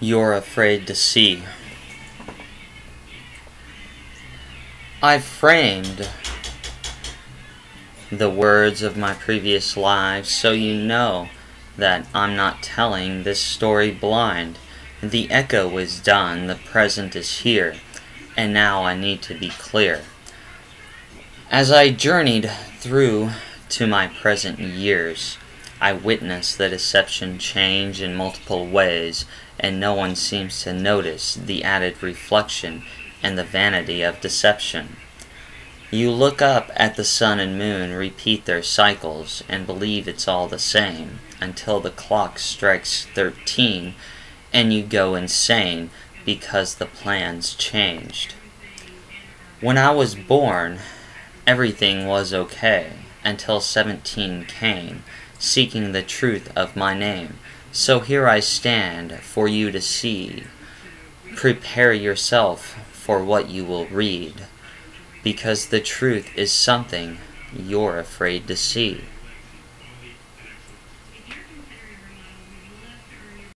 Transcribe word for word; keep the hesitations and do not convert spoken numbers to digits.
you're afraid to see. I've framed the words of my previous lives so you know that I'm not telling this story blind. The echo is done, the present is here, and now I need to be clear. As I journeyed through to my present years, I witnessed the deception change in multiple ways, and no one seems to notice the added reflection and the vanity of deception. You look up at the sun and moon repeat their cycles and believe it's all the same, until the clock strikes thirteen and you go insane because the plans changed. When I was born, everything was okay, until seventeen came, seeking the truth of my name. So here I stand for you to see. Prepare yourself for what you will read, because the truth is something you're afraid to see.